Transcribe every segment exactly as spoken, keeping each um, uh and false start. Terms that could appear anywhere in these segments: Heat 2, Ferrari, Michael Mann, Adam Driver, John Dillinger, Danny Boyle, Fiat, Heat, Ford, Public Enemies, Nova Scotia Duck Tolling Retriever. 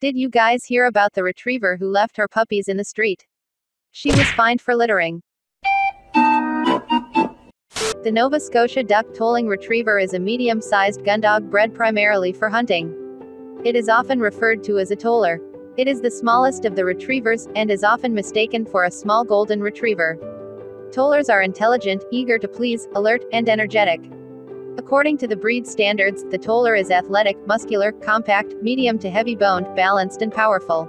Did you guys hear about the retriever who left her puppies in the street? She was fined for littering. The Nova Scotia Duck Tolling Retriever is a medium-sized gundog bred primarily for hunting. It is often referred to as a toller. It is the smallest of the retrievers, and is often mistaken for a small golden retriever. Tollers are intelligent, eager to please, alert, and energetic. According to the breed standards, the toller is athletic, muscular, compact, medium to heavy-boned, balanced and powerful.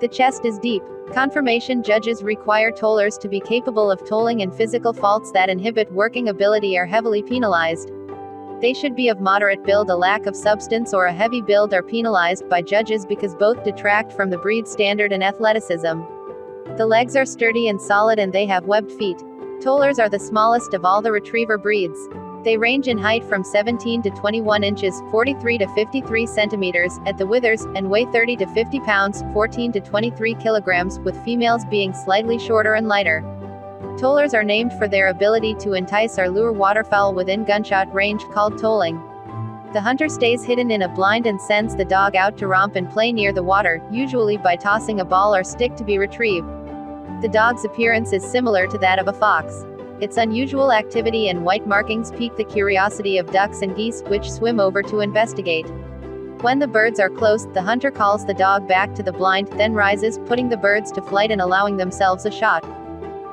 The chest is deep. Confirmation judges require tollers to be capable of tolling, and physical faults that inhibit working ability are heavily penalized. They should be of moderate build. A lack of substance or a heavy build are penalized by judges because both detract from the breed standard and athleticism. The legs are sturdy and solid, and they have webbed feet. Tollers are the smallest of all the retriever breeds. They range in height from seventeen to twenty-one inches, forty-three to fifty-three centimeters, at the withers, and weigh thirty to fifty pounds, fourteen to twenty-three kilograms, with females being slightly shorter and lighter. Tollers are named for their ability to entice or lure waterfowl within gunshot range, called tolling. The hunter stays hidden in a blind and sends the dog out to romp and play near the water, usually by tossing a ball or stick to be retrieved. The dog's appearance is similar to that of a fox. Its unusual activity and white markings pique the curiosity of ducks and geese, which swim over to investigate. When the birds are close, the hunter calls the dog back to the blind, then rises, putting the birds to flight and allowing themselves a shot.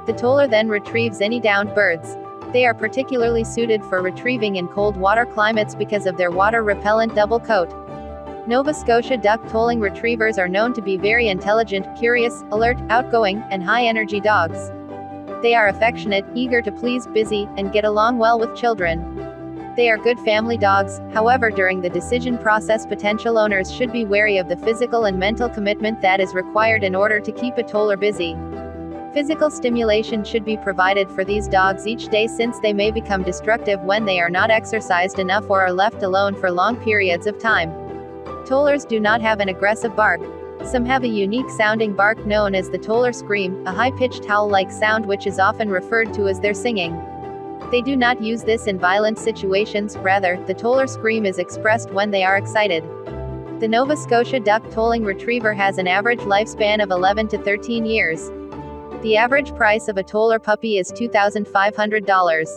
The toller then retrieves any downed birds. They are particularly suited for retrieving in cold water climates because of their water-repellent double coat. Nova Scotia Duck Tolling Retrievers are known to be very intelligent, curious, alert, outgoing, and high-energy dogs. They are affectionate, eager to please, busy, and get along well with children. They are good family dogs. However, during the decision process, potential owners should be wary of the physical and mental commitment that is required in order to keep a toller busy. Physical stimulation should be provided for these dogs each day, since they may become destructive when they are not exercised enough or are left alone for long periods of time. Tollers do not have an aggressive bark. Some have a unique-sounding bark known as the toller scream, a high-pitched howl-like sound which is often referred to as their singing. They do not use this in violent situations. Rather, the toller scream is expressed when they are excited. The Nova Scotia Duck Tolling Retriever has an average lifespan of eleven to thirteen years. The average price of a toller puppy is two thousand five hundred dollars.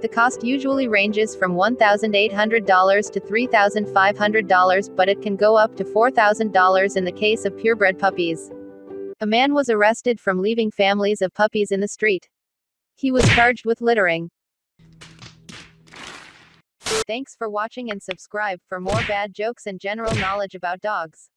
The cost usually ranges from one thousand eight hundred dollars to three thousand five hundred dollars, but it can go up to four thousand dollars in the case of purebred puppies. A man was arrested from leaving families of puppies in the street. He was charged with littering. Thanks for watching, and subscribe for more bad jokes and general knowledge about dogs.